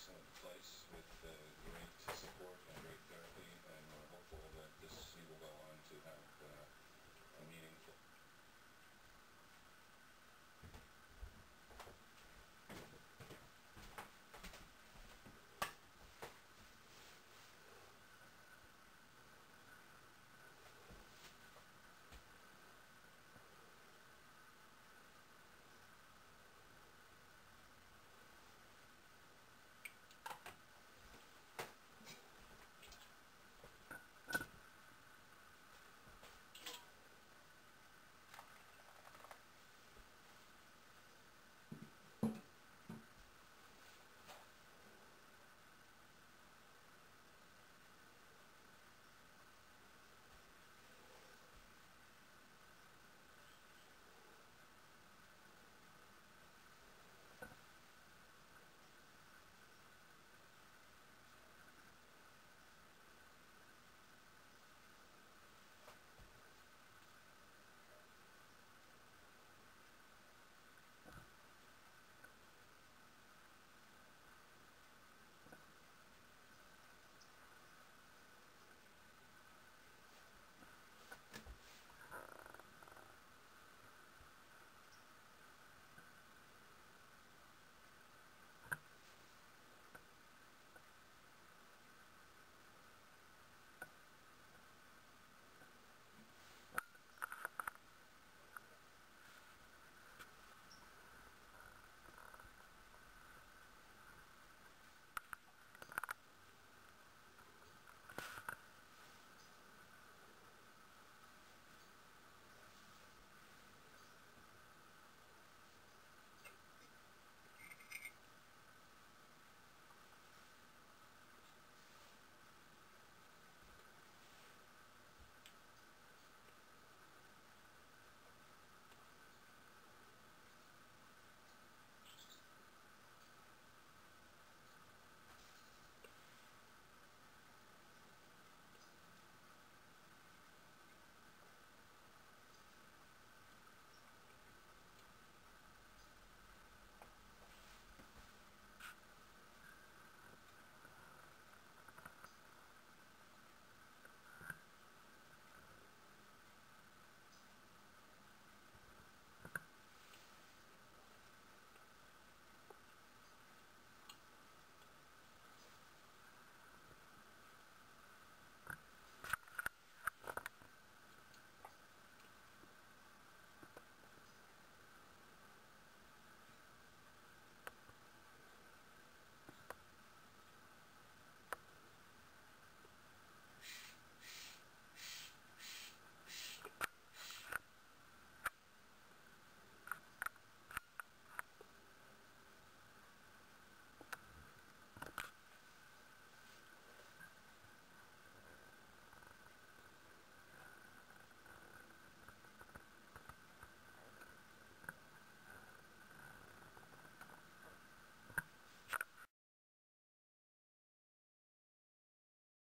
excellent place with great